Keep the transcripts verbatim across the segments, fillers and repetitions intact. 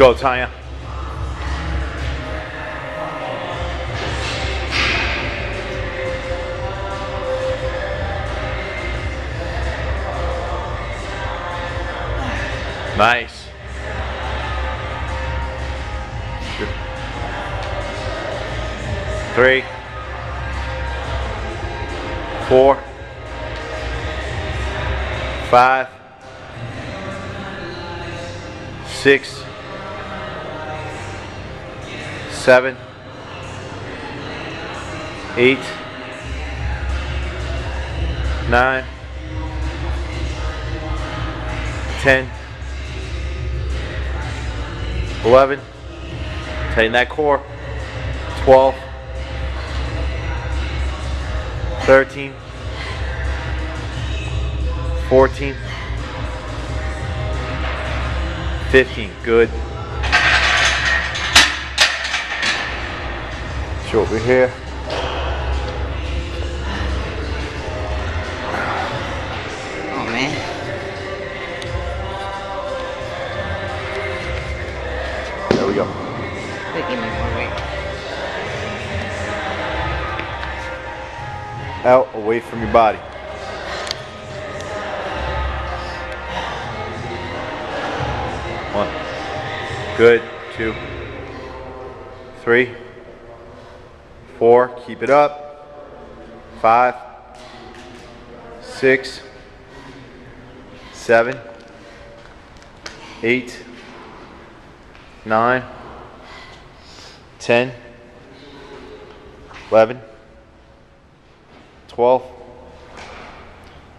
go, Tonia. Nice. Three, four, five, six, seven, eight, nine, ten, eleven, tighten that core, twelve, thirteen, fourteen, fifteen, good. It's over here. Oh man. We go. Wait, give me one, wait. Out, away from your body. One. Good. Two. Three. Four. Keep it up. Five. Six. Seven. Eight. Nine, ten, eleven, twelve,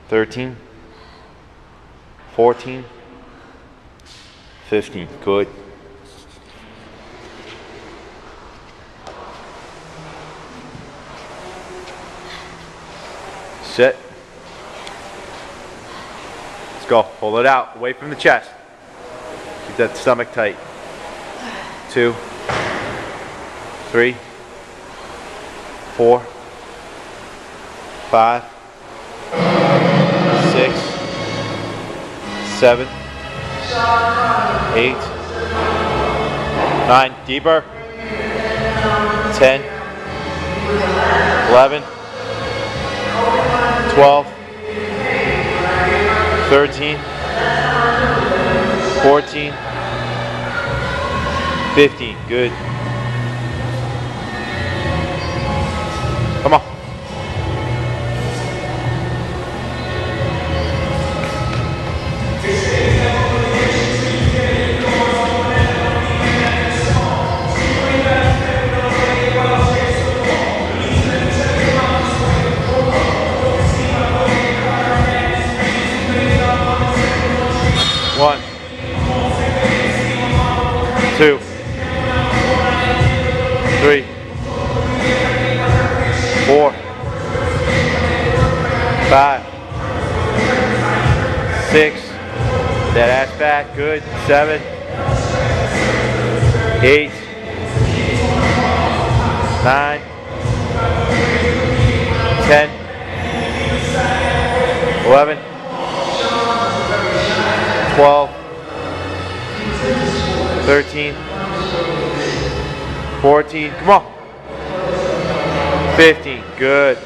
thirteen, fourteen, fifteen. Good. Sit. Let's go. Pull it out away from the chest. Keep that stomach tight. Two, three, four, five, six, seven, eight, nine, deeper, ten, eleven, twelve, thirteen, fourteen, fifteen, good. Come on. One. Two. Three, four, five, six, that ass back, good, seven, eight, nine, ten, eleven, twelve, thirteen, fourteen, come on. fifteen, good.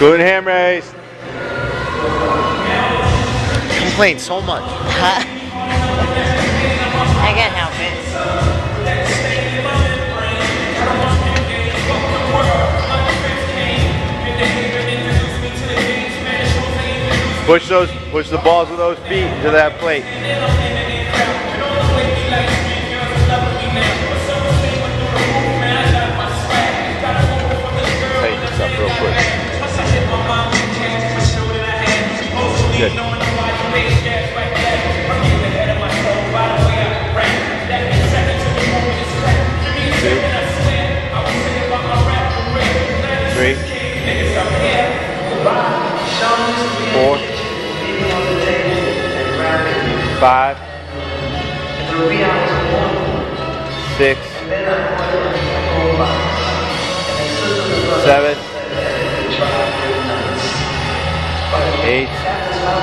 Good hand raise. You complain so much. I can't help it. Push those. Push the balls of those feet into that plate. Tighten this up real quick. Good. Two. Three. Four. Five, six, seven, eight, nine, ten,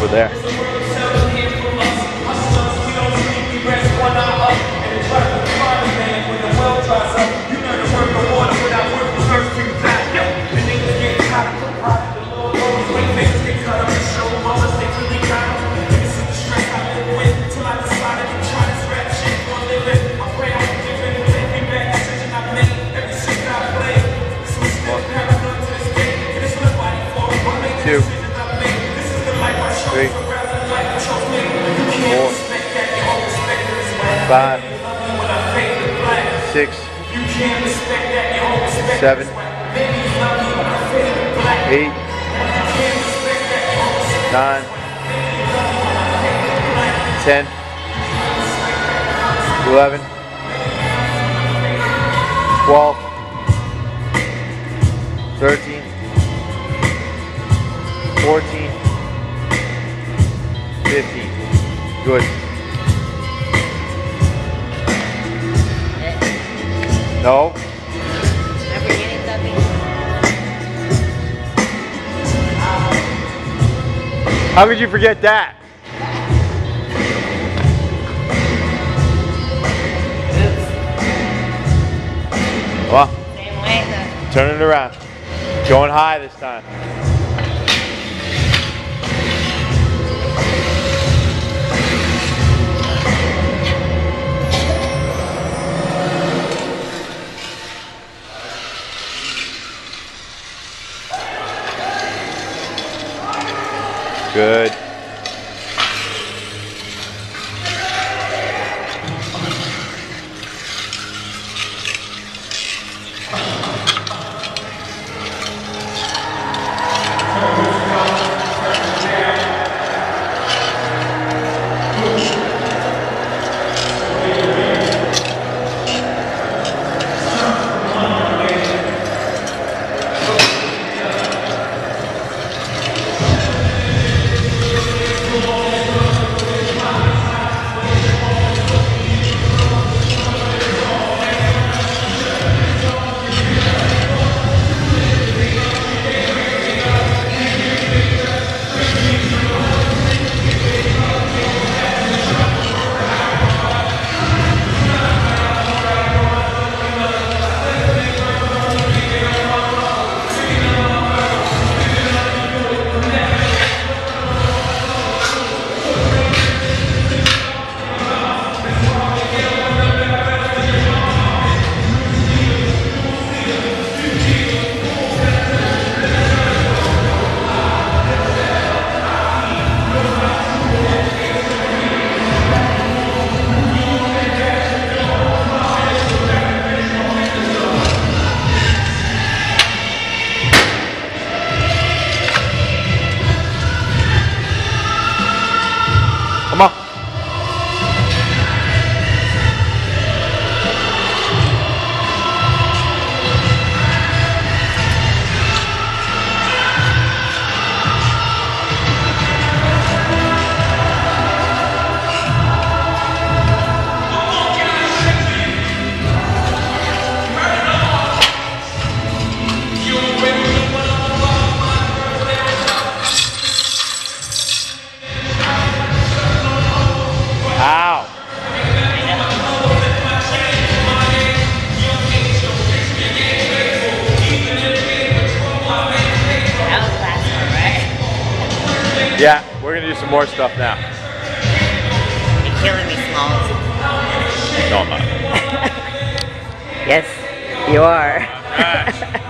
over there. Two, three, four, five, six, seven, eight, nine, ten, eleven, twelve, thirteen. fourteen, fifteen, good. No. How could you forget that? Well, turn it around. Going high this time. Good. Yeah, we're gonna do some more stuff now. You're killing me, Smalls. No, I'm not. Yes, you are. All right.